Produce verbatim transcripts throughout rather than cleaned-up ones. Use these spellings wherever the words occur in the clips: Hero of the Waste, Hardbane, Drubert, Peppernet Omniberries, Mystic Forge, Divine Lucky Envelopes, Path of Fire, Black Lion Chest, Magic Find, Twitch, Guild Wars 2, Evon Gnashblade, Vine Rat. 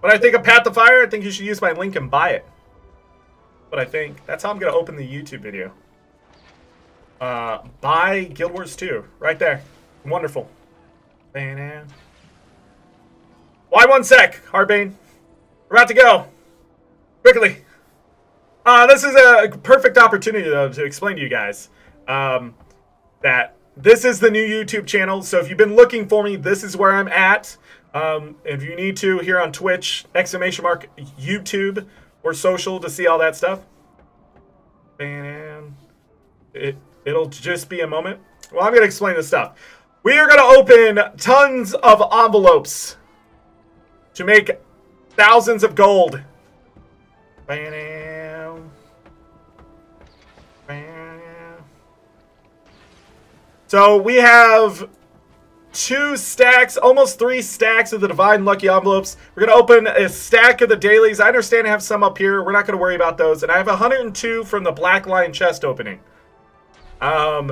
When I think of Path of Fire, I think you should use my link and buy it. But I think that's how I'm going to open the YouTube video. Uh, buy Guild Wars two. Right there. Wonderful. Why one sec, Hardbane? We're about to go. Quickly. Uh, this is a perfect opportunity, though, to explain to you guys um, that this is the new YouTube channel. So if you've been looking for me, this is where I'm at. Um, if you need to, here on Twitch, exclamation mark, YouTube, or social to see all that stuff. And it, it'll just be a moment. Well, I'm going to explain this stuff. We are going to open tons of envelopes to make thousands of gold. So we have two stacks, almost three stacks of the Divine Lucky Envelopes. We're going to open a stack of the dailies. I understand I have some up here. We're not going to worry about those. And I have one hundred two from the Black Lion Chest opening. Um,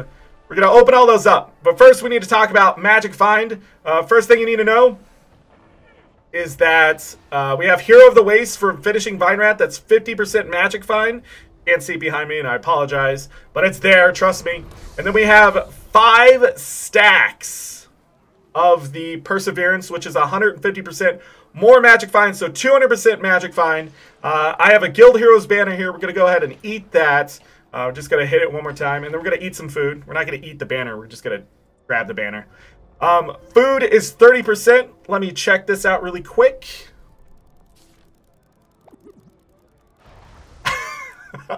we're going to open all those up. But first we need to talk about Magic Find. Uh, first thing you need to know is that uh, we have Hero of the Waste for finishing Vine Rat. That's fifty percent Magic Find. Can't see behind me and I apologize. But it's there, trust me. And then we have five stacks of the Perseverance, which is one hundred fifty percent more Magic Find, so two hundred percent Magic Find. Uh, I have a Guild Heroes banner here. We're going to go ahead and eat that. Uh, we're just going to hit it one more time, and then we're going to eat some food. We're not going to eat the banner. We're just going to grab the banner. Um, food is thirty percent. Let me check this out really quick.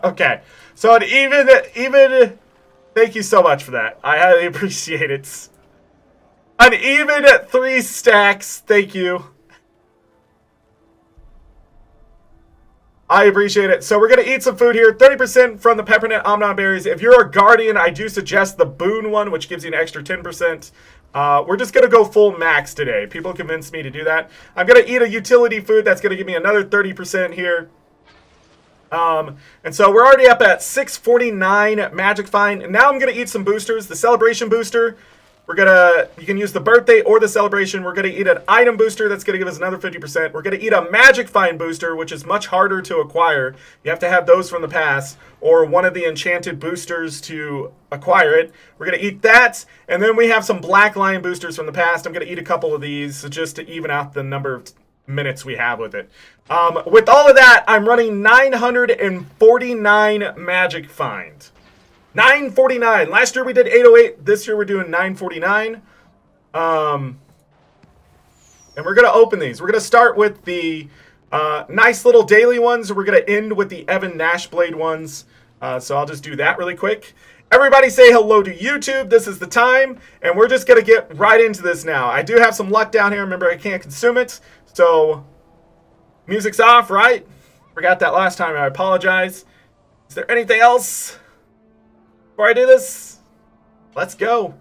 Okay. So an even, even... Thank you so much for that. I highly appreciate it. An even three stacks. Thank you. I appreciate it. So we're going to eat some food here. thirty percent from the Peppernet Omniberries. If you're a Guardian, I do suggest the Boon one, which gives you an extra ten percent. Uh, we're just going to go full max today. People convinced me to do that. I'm going to eat a utility food. That's going to give me another thirty percent here. Um, and so we're already up at six forty-nine Magic Find. And now I'm going to eat some boosters. The Celebration Booster. We're going to, you can use the birthday or the celebration. We're going to eat an item booster that's going to give us another fifty percent. We're going to eat a Magic Find booster, which is much harder to acquire. You have to have those from the past or one of the enchanted boosters to acquire it. We're going to eat that. And then we have some Black Lion boosters from the past. I'm going to eat a couple of these just to even out the number of minutes we have with it. Um, with all of that, I'm running nine hundred forty-nine Magic Find. nine forty-nine. Last year we did eight oh eight. This year we're doing nine forty-nine. Um, and we're going to open these. We're going to start with the uh, nice little daily ones. We're going to end with the Evon Gnashblade ones. Uh, so I'll just do that really quick. Everybody say hello to YouTube. This is the time. And we're just going to get right into this now. I do have some luck down here. Remember, I can't consume it. So music's off, right? Forgot that last time. I apologize. Is there anything else? Before I do this, let's go.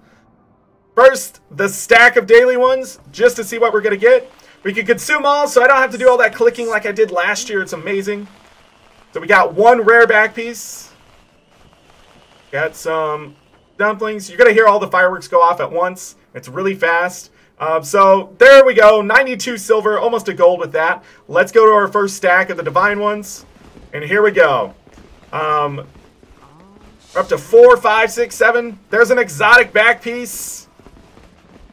First, the stack of daily ones, just to see what we're going to get. We can consume all, so I don't have to do all that clicking like I did last year. It's amazing. So we got one rare back piece. Got some dumplings. You're going to hear all the fireworks go off at once. It's really fast. Uh, so there we go. ninety-two silver, almost a gold with that. Let's go to our first stack of the divine ones. And here we go. Um... We're up to four, five, six, seven. There's an exotic back piece.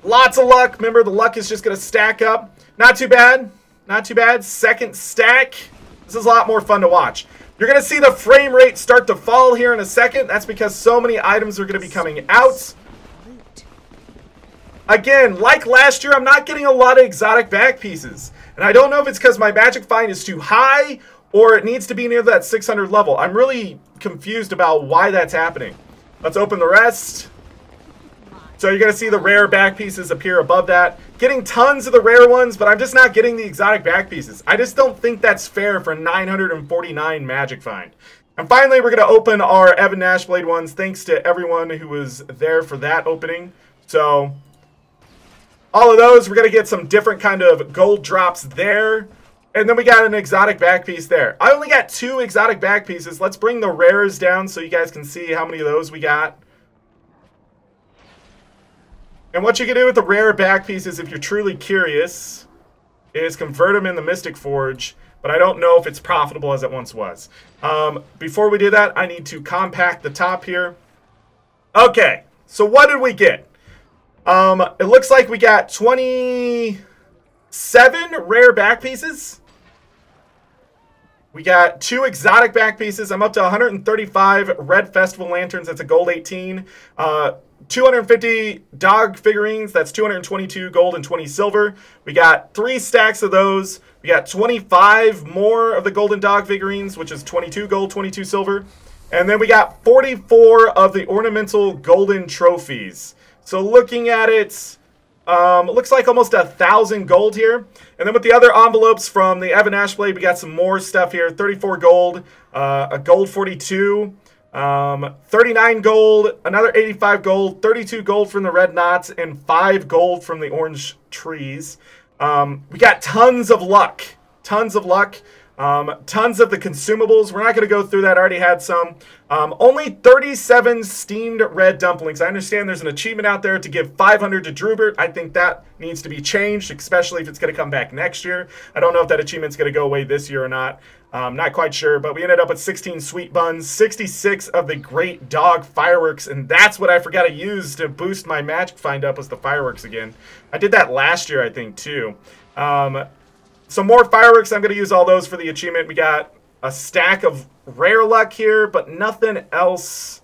Lots of luck. Remember, the luck is just going to stack up. Not too bad. Not too bad. Second stack. This is a lot more fun to watch. You're going to see the frame rate start to fall here in a second. That's because so many items are going to be coming out. Again, like last year, I'm not getting a lot of exotic back pieces. And I don't know if it's because my Magic Find is too high or it needs to be near that six hundred level. I'm really confused about why that's happening. Let's open the rest. So you're going to see the rare back pieces appear above that. Getting tons of the rare ones, but I'm just not getting the exotic back pieces. I just don't think that's fair for nine hundred forty-nine Magic Find. And finally, we're going to open our Evon Gnashblade ones. Thanks to everyone who was there for that opening. So all of those, we're going to get some different kind of gold drops there. And then we got an exotic back piece there. I only got two exotic back pieces. Let's bring the rares down so you guys can see how many of those we got. And what you can do with the rare back pieces, if you're truly curious, is convert them into Mystic Forge, but I don't know if it's profitable as it once was. Um, before we do that, I need to compact the top here. Okay, so what did we get? Um, it looks like we got twenty-seven rare back pieces. We got two exotic back pieces. I'm up to one hundred thirty-five red festival lanterns. That's a gold eighteen. Uh, two hundred fifty dog figurines. That's two hundred twenty-two gold and twenty silver. We got three stacks of those. We got twenty-five more of the golden dog figurines, which is twenty-two gold, twenty-two silver. And then we got forty-four of the ornamental golden trophies. So looking at it, Um, looks like almost a thousand gold here. And then with the other envelopes from the Evon Gnashblade, we got some more stuff here. thirty-four gold, uh, a gold forty-two, um, thirty-nine gold, another eighty-five gold, thirty-two gold from the red knots, and five gold from the orange trees. Um, we got tons of luck, tons of luck, um, tons of the consumables. We're not going to go through that. I already had some. Um, only thirty-seven steamed red dumplings. I understand there's an achievement out there to give five hundred to Drubert. I think that needs to be changed, especially if it's going to come back next year. I don't know if that achievement's going to go away this year or not. Um, not quite sure, but we ended up with sixteen sweet buns, sixty-six of the great dog fireworks, and that's what I forgot to use to boost my Magic Find up was the fireworks again. I did that last year, I think, too. Um, some more fireworks. I'm going to use all those for the achievement. We got a stack of rare luck here, but nothing else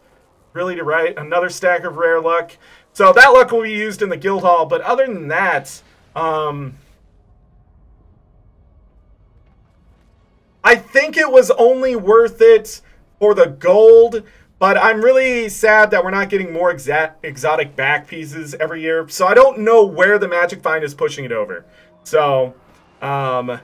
really to write. Another stack of rare luck. So that luck will be used in the guild hall, but other than that, um, I think it was only worth it for the gold, but I'm really sad that we're not getting more exact exotic back pieces every year. So I don't know where the Magic Find is pushing it over. So, um...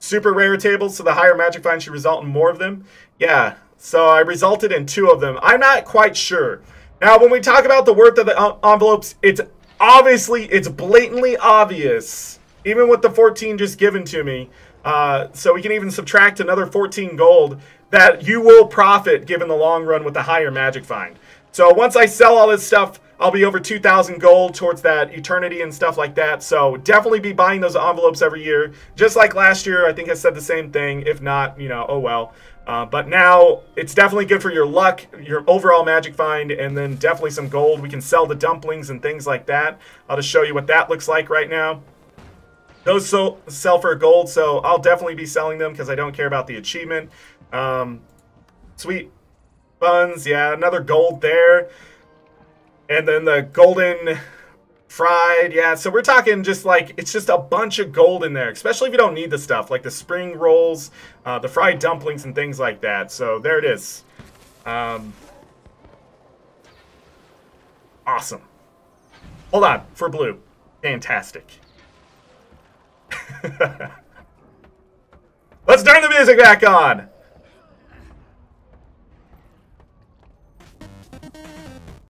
super rare tables, so the higher Magic Find should result in more of them. Yeah, so I resulted in two of them. I'm not quite sure. Now, when we talk about the worth of the envelopes, it's obviously, it's blatantly obvious, even with the fourteen just given to me, uh, so we can even subtract another fourteen gold, that you will profit given the long run with the higher Magic Find. So once I sell all this stuff, I'll be over two thousand gold towards that eternity and stuff like that. So definitely be buying those envelopes every year. Just like last year, I think I said the same thing. If not, you know, oh well. Uh, but now it's definitely good for your luck, your overall Magic Find, and then definitely some gold. We can sell the dumplings and things like that. I'll just show you what that looks like right now. Those so sell for gold, so I'll definitely be selling them because I don't care about the achievement. Um, sweet buns, yeah, another gold there. And then the golden fried, yeah, so we're talking just like, it's just a bunch of gold in there, especially if you don't need the stuff, like the spring rolls, uh, the fried dumplings and things like that. So there it is. Um, awesome. Hold on, for blue. Fantastic. Let's turn the music back on.